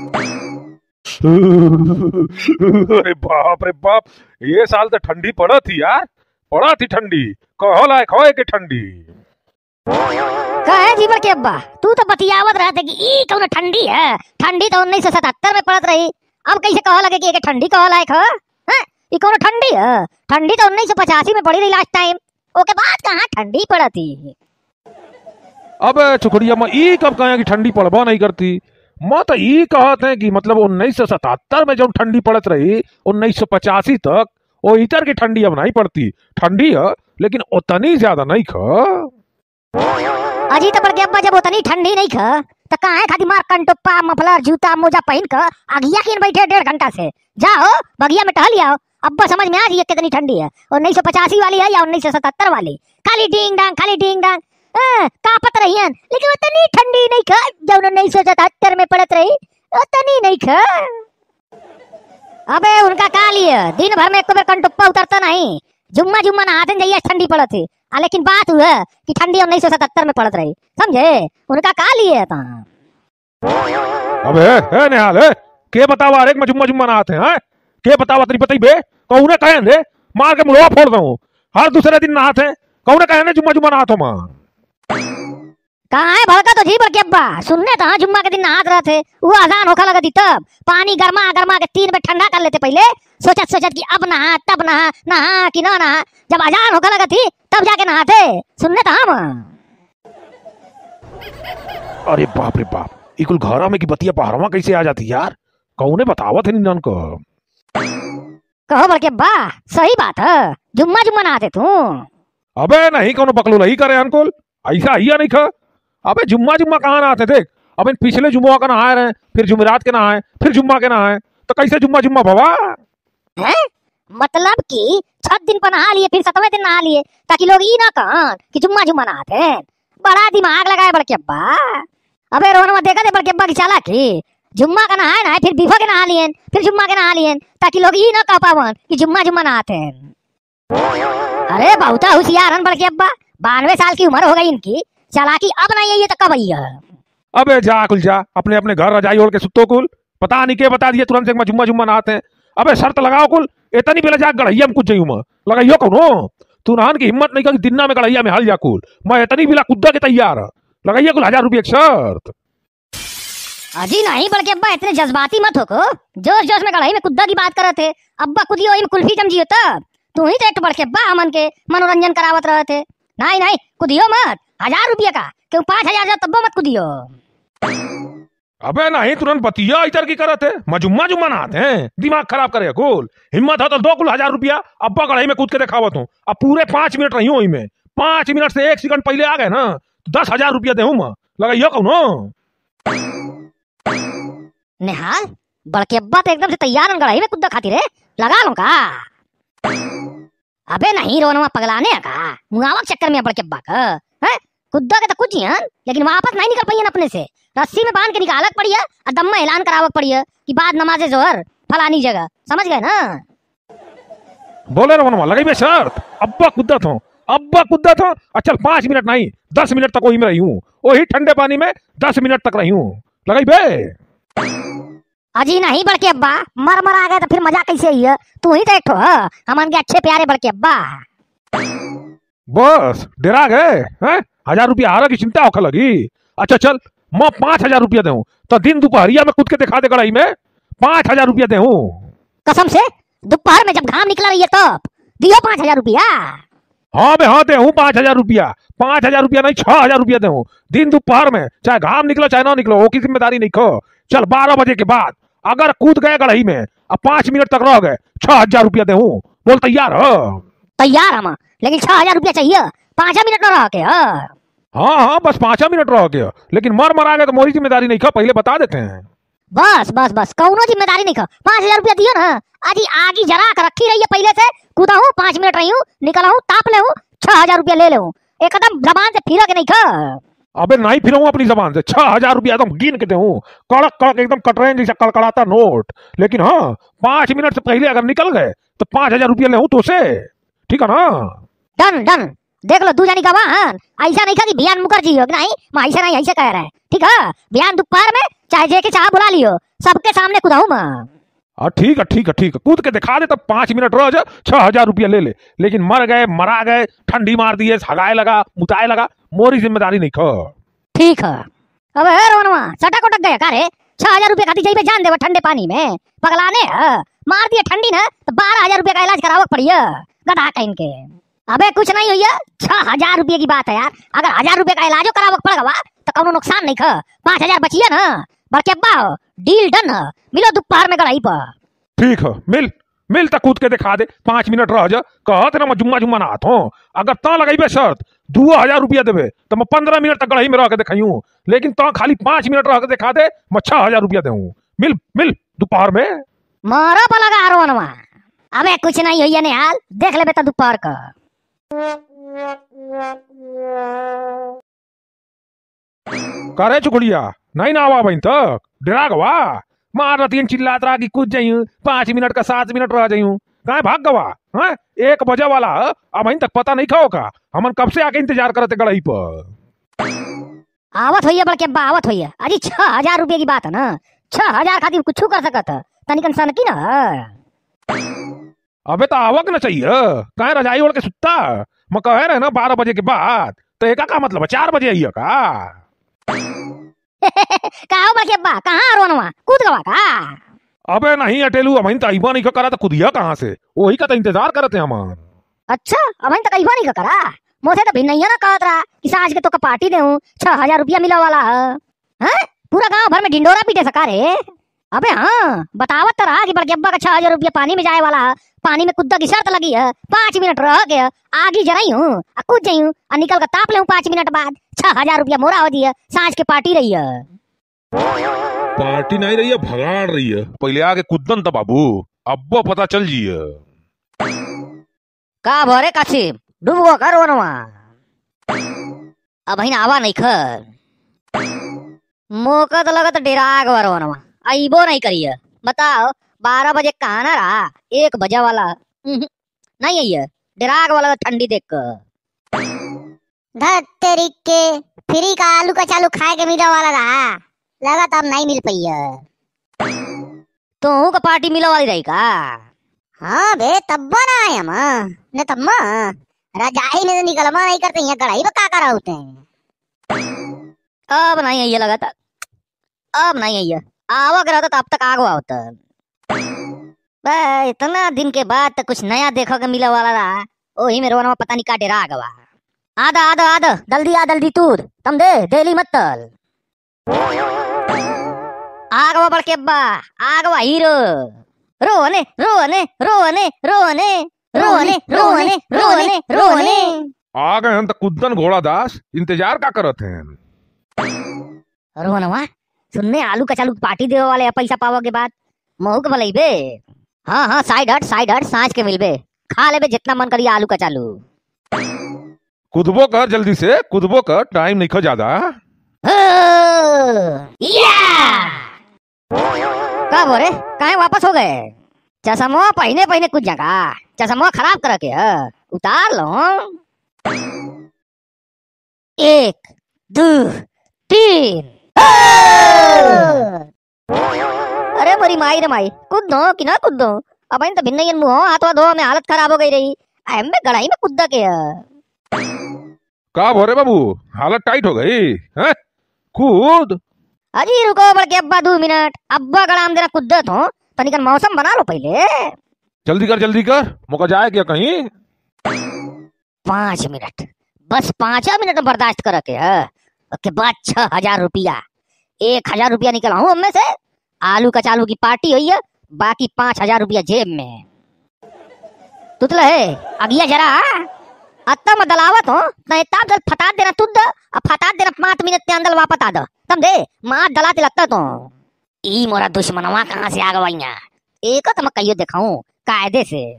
अरे बाप ये साल तो ठंडी पड़ा थी यार, पड़ा थी ठंडी कहो लायक होए के ठंडी कहे जीवर के अब्बा। तू तो बतियावत रहा था कि ई कौन ठंडी है, ठंडी तो 1977 में पड़त रही, अब कैसे कहो लगे कि ठंडी कहो लायक हो। ई कौन ठंडी है, ठंडी तो 1985 में पड़ी रही लास्ट टाइम, ओके बाद कहां ठंडी पड़ती। अब चुकड़िया मैं ई कब कहा कि ठंडी पड़वा नहीं करती, मैं तो ई कहते हैं कि मतलब 1977 में जब ठंडी पड़त रही 1985 तक वो इतर की ठंडी अब नहीं पड़ती। ठंडी है लेकिन उतनी ज्यादा नहीं खा अजी तो बड़के अब्बा, जब उतनी ठंडी नहीं खा तो कहां खाती मार कंटोपा मफलर जूता मोजा पहन कर अगिया के बैठे 1.5 घंटा से, जाओ बगिया में टहल आओ। अब्बा समझ में आ रही है कितनी ठंडी है, 1985 वाली है या 1977 वाली, खाली डिंग डांग खाली डिंग डांग कापत रही है, लेकिन उतनी ठंडी नहीं खा जब 1977 में पड़त रही उतनी नहीं खा। अबे उनका का लिए दिन भर में एक बार कंटुप्पा उतरता नहीं, जुम्मा जुम्मा नहाते जाइए ठंडी पड़त थी, लेकिन बात हुआ कि ठंडी 1977 में पड़त रही, समझे उनका का लिए था। अबे हे निहाल हे के बतावा रे जुम्मा जुम्मा नहाते हैं के बतावा तेरी बताइबे कौने कहे रे मार के मुंह फोड़ दूं, हर दूसरे दिन नहाते हैं कौने कहे ने जुम्मा जुम्मा नहातो मां कहा है भड़का तो जी पर के अब्बा सुनने तो जुम्मा के दिन नहात रहे थे, वो अजान होखा लगा थी तब पानी गर्मा गर्मा के 3 में ठंडा कर लेते, पहले सोचत सोचत कि अब नहा तब नहा नहा कि ना नहा, जब अजान होखा लगा थी तब जाके नहाते सुनने तो हम। अरे बाप रे बाप इकुल घरा में की बतिया पहाड़वा कैसे आ जाती यार, कौने बतावत है निदान को। कहो बड़के अब्बा सही बात है, जुम्मा जुम्मा नहाते तू। अबे नहीं कौनो बकलो नहीं करे अंकुल, ऐसा ही नहीं खा। अबे जुम्मा जुम्मा कहाँ नहाते थे, अब इन पिछले जुम्मा का नहाए रहे फिर जुमेरात के नहाए फिर जुम्मा के नहाए, तो कैसे जुम्मा जुम्मा भवा है? मतलब कि 6 दिन पर नहा लिए फिर 7वें दिन नहा लिए ताकि लोग ये ना कहें कि जुम्मा जुम्मा नहाते हैं, बड़ा दिमाग लगाए बड़के अब्बा। अबे रोहनवा देखा थे बड़के अब्बा की चालाकी, जुम्मा का नहाए नहाए फिर बीफा के नहा लिए फिर जुम्मा के नहा लिए ताकि लोग ये ना कह पावन कि जुम्मा जुम्मा नहाते हैं। अरे बहुत होशियार हैं बड़के अब्बा, 92 साल की उम्र हो गई इनकी, चालाकी अब नहीं है ये तो कब आई है। अबे जा कुल जा अपने अपने घर रजाई ओढ़ के सुतो कुल, पता नहीं के बता दिए तुरंत से जुम्मा जुम्मा नहाते हैं। अबे शर्त लगाओ कुल इतनी बेला जा गढ़ैया में कुछ जाइयो मां लगाइयो कोनो, तू नहान की हिम्मत नहीं कर दिन्ना में गढ़ैया में हल जा कुल, मैं इतनी बेला कुद्दा के तैयार लगाइए कुल 1000 रुपये की शर्त। अजी नहीं बड़के अब्बा इतने जज्बाती मत होको, जोश जोश में गढ़ाई में कुद्दा की बात कर रहे थे, अब्बा कुदियो में कुल्फी जमजियो तब तू ही तो बड़के अब्बा हमन के मनोरंजन करावत रहे थे। नहीं नहीं कुदियो मत 1000 रुपया का, क्यों 5000 तब्बो मत कुदियो। अबे नहीं तुरंत बतिया इधर की करत है मजुम्मा जुम्मा नहाते हैं, दिमाग खराब करे कुल, हिम्मत हो तो दो कुल 1000 रुपया अब्बा कढ़ाई में कूद के दिखावत हूँ। अब पूरे 5 मिनट रही हूँ, 5 मिनट से 1 सेकंड पहले आ गए ना तो 10,000 रुपया दे लगाइयो कौनो। निहाल बड़के अब्बा तो एकदम से तैयार गढ़ाई में कूदा खातिर है, लगा लो का। अबे नहीं रोनवा पगलाने का मुआवक चक्कर में बड़के अब्बा का है, कुद्दा के तो कुछ ही लेकिन वापस नहीं निकल पाई अपने से, रस्सी में बांध के निकालक पड़ी है और दम में ऐलान करावक पड़ी है कि बाद नमाजे जोहर फलानी जगह, समझ गए ना। बोले रोनवा लगाई शर्त अब्बा कुद्दा था अच्छा 5 मिनट नहीं 10 मिनट तक वही में रही हूँ, वही ठंडे पानी में 10 मिनट तक रही हूँ लगाई बे। अजी नहीं बड़के अब्बा मर आ गए तो फिर मजा कैसे ही है, तू ही देखो हम के अच्छे प्यारे बड़के अब्बा। बस डरा गए हैं 1000 रुपया हारा की चिंता होकर लगी, अच्छा चल मैं 5000 रुपया दे तो दिन दोपहरिया में कूद के दिखा दे कड़ाई में, 5000 रुपया दे कसम से दोपहर में जब घाम निकला रही है तब तो दियो 5000 रुपया। हाँ बे हाँ दे 5000 रुपया, 5000 रुपया नहीं 6000 रुपया दे दिन दोपहर में, चाहे घाम निकलो चाहे ना निकलो वो की जिम्मेदारी नहीं खो। चल 12 बजे के बाद अगर कूद गए गढ़ाई में अब 5 मिनट तक रह गए 6000 रुपया दे, बोल तैयार हो? तैयार हम, लेकिन 6000 रुपया चाहिए 5 मिनट न रह के। हाँ हाँ बस 5 मिनट रह गया, लेकिन मर आ गए तो मोरी जिम्मेदारी नहीं खा, पहले बता देते हैं। बस बस बस कौनो जिम्मेदारी नहीं खा, 5000 रुपया दियो ना। अजी आगे जरा कर रखी रही है, पहले से कूदा हूँ 5 मिनट रही हूँ निकला हूँ ताप ले हूँ 6000 रुपया ले लूँ, एकदम जबान से फिरा के नहीं खा। अबे नहीं फिर अपनी जबान से 6000 रुपया एकदम गिन के दे कड़क कड़क एकदम कटरेन जैसा कड़कड़ाता नोट, लेकिन हाँ 5 मिनट से पहले अगर निकल गए तो 5000 रुपया ले तो से ठीक है ना। डन डन देख लो तू जानी गवाह, ऐसा नहीं था कि बिहान मुखर्जी हो नहीं ऐसा नहीं ऐसा कह रहा है ठीक है। बिहान दोपहर में चाहे जे के चाह बुला लियो, सबके सामने कुदाऊ मैं। ठीक है ठीक है ठीक है, कूद के दिखा दे, तब 5 मिनट रह जा, 6000 रुपया ले ले। लेकिन मर गए मरा गए, ठंडी मार दिए, हगाए लगा मुताए लगा, मोरी जिम्मेदारी नहीं खो। ठीक है। अब रोनवा सटक उटक गया का रे, 6000 रुपया खाती चाहिए जान देवा ठंडे पानी में पगलाने है, मार दिए ठंडी ना तो 12000 रुपया का इलाज करावक पड़िया गधा का इनके। अबे कुछ नहीं हुई, 6000 रुपये की बात है यार, अगर 1000 रुपये का इलाजो करावक पड़ेगा तो कौनो नुकसान नहीं खा, 5000 बचिए ना, बड़के अब्बा हो, डील डन हो, मिलो दोपहर में गड़ाई पर। ठीक है, मिल मिल तक कूद के दिखा दे, 5 मिनट रह जा, कहत ना मैं जुम्मा जुम्मा ना आत हूँ, अगर तँ लगेबे शर्त 2000 रुपया देवे तो मैं 15 मिनट तक गड़ाई में रह के दिखाऊँ, लेकिन तँ खाली 5 मिनट रह के दिखा दे, मैं 6000 रुपया देऊँ, मिल मिल दोपहर में। मारो पलगा रोनवा, अबे कुछ नहीं होइए निहाल, देख लेबे तो दोपहर का। करे चुकड़िया नहीं ना आवा बहन तक डरा गवा, मार रतियन चिल्लात रहा कि कुछ जायू, 5 मिनट का 7 मिनट रह जायू, कहे भाग गवा है 1 बजे वाला, अब बहन तक पता नहीं खाओ का, हमन कब से आके इंतजार करते गड़ाई पर। आवत होइए बड़के अब्बा आवत होइए, अजी 6000 रुपये की बात है ना, 6000 खातिर कुछ कर सकत है तनिकन सनकी ना। अबे तो आवक ना चाहिए, कहे रजाई ओढ़ के सुत्ता, मैं कहे रहे ना 12 बजे के बाद, तो एका का मतलब 4 बजे आइये का। काहो बड़के अब्बा कहाँ रोनवा कूद गवा का। अबे नहीं अटेलू, अभी तो अबा नहीं करा तो कूदिया कहाँ से, वही का तो इंतजार करते हम। अच्छा अभी तक अबा नहीं करा, मोसे तो भिन्न ना कहत रहा कि साज के तो का पार्टी देऊँ, 6000 रुपया मिला वाला है, पूरा गांव भर में ढिंडोरा पीटे सका रे। अबे हाँ बतावत तो रहा कि बड़के अब्बा का 6000 रुपया पानी में जाए वाला, पानी में कुद्दा की शर्त लगी है, 5 मिनट रह गया, आगे जराई हूँ कूद जायू, निकल कर ताप ले 5 मिनट बाद, 6000 रुपया मोरा हो दिया, सांझ के पार्टी रही है। पार्टी नहीं रही है, भगाड़ रही है, पहले आगे कुदन तो बाबू, अब्बो पता चल जिये। का भरे कासिम डूबो कर रोनवा, अब आवा नहीं खर, मौका तो लगा तो डेराग रोनवा, अबो नहीं करिए, बताओ 12 बजे कहा ना रहा, 1 बजे वाला नहीं आइये, डेराग वाला ठंडी देख कर तेरी के फ्री का आलू का चालू खाए के मिला वाला रहा, लगा तब नहीं मिल पाई है, तो का पार्टी मिला वाली रही का। हाँ बे तब्बा ना आया माँ ने, तब्बा रजाई ने निकलमा नहीं करते यहाँ कढ़ाई पर काका होते हैं। अब नहीं आइये लगा था, अब नहीं आइये, आवक रहता तब तक आगवा होता। भाई इतना दिन के बाद तो कुछ नया देखो के मिला वाला रहा, वही में रोना पता नहीं का डेरा आगवा। आधा आधा आधा जल्दी आ जल्दी तूर, तम दे डेली मत तल। आगवा बड़के अब्बा आगवा हीरो, रोने रोने रोने रोने रोने रोने रोने रोने। आ गए हम तो कुदन घोड़ा दास, इंतजार का करत हैं। रोनवा सुनने आलू का चालू पार्टी देवे वाले पैसा पावा के बाद महू के बलैबे। हाँ हाँ साइड हट, सांझ के मिलबे, खा लेबे जितना मन करिए आलू का चालू। कुदबो कर जल्दी से, कुदबो कर, टाइम नहीं खो ज्यादा। का बोरे काहे वापस हो गए, चश्मा पहने पहने कुछ जगह चश्मा खराब कर के उतार लो। 1 2 3 अरे मेरी माई रे माई, कुद दो कि ना कुद दो, अब तो भिन्न मुँह हाथ धो में हालत खराब हो गई रही, अहम में गड़ाई में कुद्दा के। का भोरे बाबू हालत टाइट हो गई है, कूद। अजी रुको बड़के अब्बा 2 मिनट, अब्बा गड़ाम देना कुद्दत हो, तनिकन मौसम बना लो पहले, जल्दी कर मुका जाए क्या कहीं। 5 मिनट बस, 5 मिनट बर्दाश्त कर के है, उसके बाद 6000 रुपया, 1000 रुपया निकलाऊं हमें से, आलू का चालू की पार्टी हुई है, बाकी 5000 रुपया जेब में। तुतला है अगिया जरा अत्ता मत दलावत हो, नहीं तब जल फटा देना तुद, अब फटा देना 5 मिनट के अंदर वापस आ दो, तब दे मार दलाते लगता तो। ई मोरा दुश्मनवा कहाँ से आ गवाइया, एक तो मैं कहियो दिखाऊं कायदे से।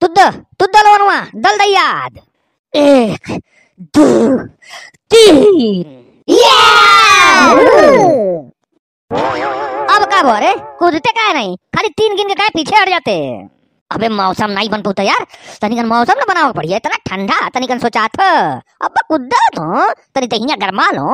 तुद तुद दलवनवा दल दे याद। 1 2 3 अब का भरे कूदते का नहीं, खाली 3 गिन के का पीछे हट जाते। अबे मौसम नहीं बन पाता यार, तनिकन मौसम ना बनावो पड़िया, इतना ठंडा तनिकन सोचात हो, अब कुद्दत हो तनी तहिया गरमाल हो।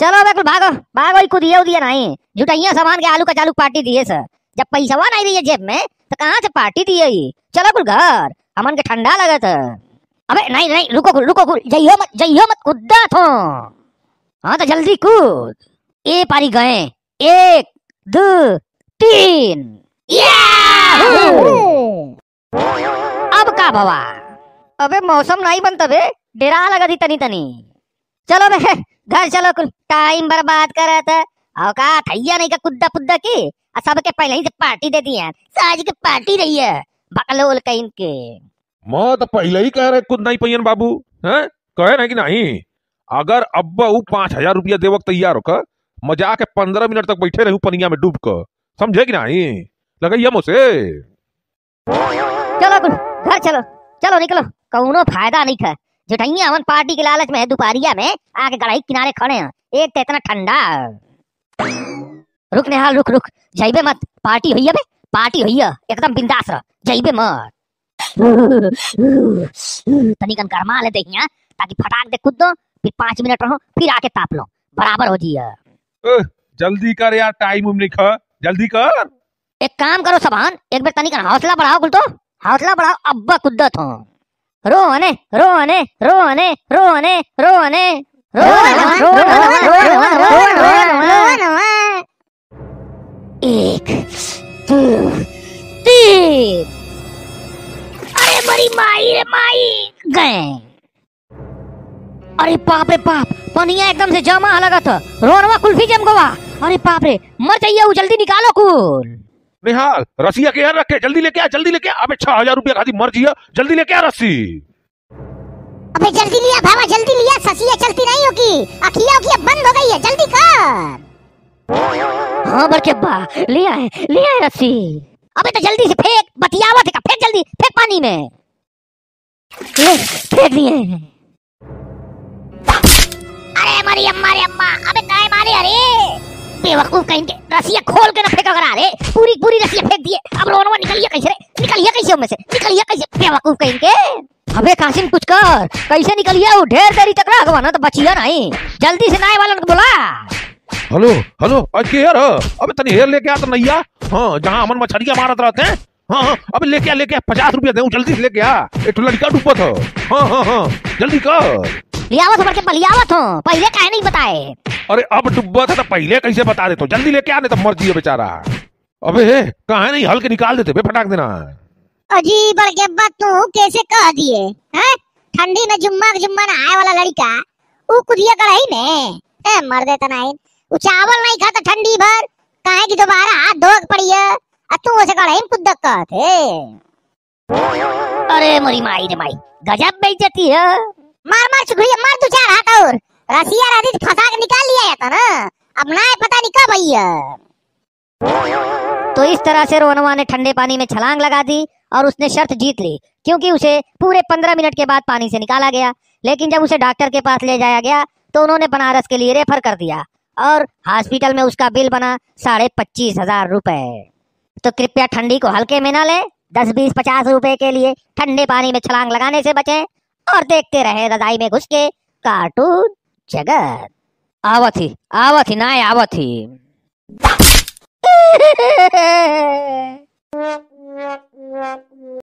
चलो बे कुल भागो भागो, ई कुदिया उदिया नहीं, झुटैया सामान के आलू का चालू पार्टी दिए से, जब पैसावा नहीं रही जेब में तो कहां से पार्टी दिए। चलो कुल घर, हमन के ठंडा लगत। अबे नहीं नहीं, रुको कुल, जइयो मत कुद्दत हो। हां तो जल्दी कूद, ए पारी गए, 1 2 3 अब का भवा। अबे मौसम नहीं बनता बे, डेरा लगा दी तनी तनी। चलो बे घर चलो, कुल टाइम बर्बाद करत और का थैया नहीं का कुद्दा पुद्दा की आ सबके पहले ही से पार्टी दे दी है, साज के पार्टी रही है बकलोल कहीं के। मैं तो पहले ही कह रहे कुद नहीं पयन बाबू, हैं कहे ना कि नहीं, अगर अब्बा वो 5000 रुपया देवक तैयार होकर मजा के 15 मिनट तक बैठे रहू पनिया में डूब कर, समझे कि नहीं, लगाइया मुझसे। चलो कुल घर चलो, चलो निकलो, कौनो फायदा नहीं था, जुटैया अमन पार्टी के लालच में है, दोपहरिया में आके गड़ाई किनारे खड़े हैं, एक तो इतना ठंडा। रुक नेहाल रुक, जाइबे मत, पार्टी होइया बे, पार्टी होइया, एकदम बिंदास रह, जाइबे मत। तनिकन गरमा ले देखिया ताकि फटाक दे कूद दो, फिर 5 मिनट रहो फिर आके ताप लो, बराबर हो जिया। जल्दी कर यार, टाइम उम लिखा, जल्दी कर। एक काम करो सबान, एक बार तनिक हौसला बढ़ाओ कुल, तो हौसला बढ़ाओ, अब्बा कुद्दत हो। रोने 1 2 3 अरे मरी माई रे माई गए। अरे बाप रे बाप, पनिया एकदम से जमा लगा था, रोनवा कुल्फी जम गवा। अरे बाप रे, मर जाइए, जल्दी निकालो कुल। निहाल रस्सिया के यार रखे, जल्दी लेके आ, जल्दी लेके आ। अबे 6000 रुपया खाती मर जिया, जल्दी लेके आ रस्सी। अबे जल्दी लिया भावा, जल्दी लिया, ससिया चलती नहीं होगी, अखिया की बंद हो गई है, जल्दी कर। हां बड़के बा, ले आए रस्सी। अबे तो जल्दी से फेंक, बतियावा थे का, फेंक जल्दी, फेंक पानी में, ले फेंक दिए। अरे मरी अम्मा, अबे काय मारे, अरे बेवकूफ कहीं के, रस्सियां खोल के ना फेंका करा रे, पूरी रस्सियां फेंक दिए। अब रोनवा निकलिया कैसे उनमें से, निकलिया कैसे बेवकूफ कहीं के। अबे कासिम कुछ कर, कैसे निकलिया, वो ढेर देरी तक रह गवा ना तो बचिया नहीं, जल्दी से नाय वालन को बुला। हेलो आज के यार, अबे तनी हेर लेके आ तो नैया, हां जहां अमन मछरिया मारत रहते हैं। हां अबे लेके आ 50 रुपया देऊ, जल्दी से लेके आ, एक लड़का डूबत हो। हां जल्दी कर, लियावत हो बड़के लियावत हो, पहले काहे नहीं बताए। अरे अब डुब्बा था तो पहले कैसे बता देते, जल्दी लेके आने तो मर जिए बेचारा। अबे कहां नहीं हल के निकाल देते बे, फटाक देना। अजीब बड़के बात तू कैसे कह दिए हैं, ठंडी में जुम्मा ना आए वाला लड़का, ऊ कुदिया कढ़ाई में ए मर देता नहीं, ऊ चावल नहीं खाता ठंडी भर, काहे की दोबारा हाथ धोक पड़िया, आ तू उसे कढ़ाई में कुद्दक कहते। अरे मरी माई रे माई, गजब बेइज्जती है। मार चुगलिया, मार दो चार हाथ और, रसिया राधी फंसा के निकाल लिया जाता ना, अब ना है पता नहीं कब आई। तो इस तरह से रोनवा ने ठंडे पानी में छलांग लगा दी और उसने शर्त जीत ली, क्योंकि उसे पूरे 15 मिनट के बाद पानी से निकाला गया। लेकिन जब उसे डॉक्टर के पास ले जाया गया तो उन्होंने बनारस के लिए रेफर कर दिया और हॉस्पिटल में उसका बिल बना 25,500 रुपए। तो कृपया ठंडी को हल्के में न ले, 10 20 50 रुपए के लिए ठंडे पानी में छलांग लगाने से बचे और देखते रहे रजाई में घुस के कार्टून जगत। आवथी ना आवथी।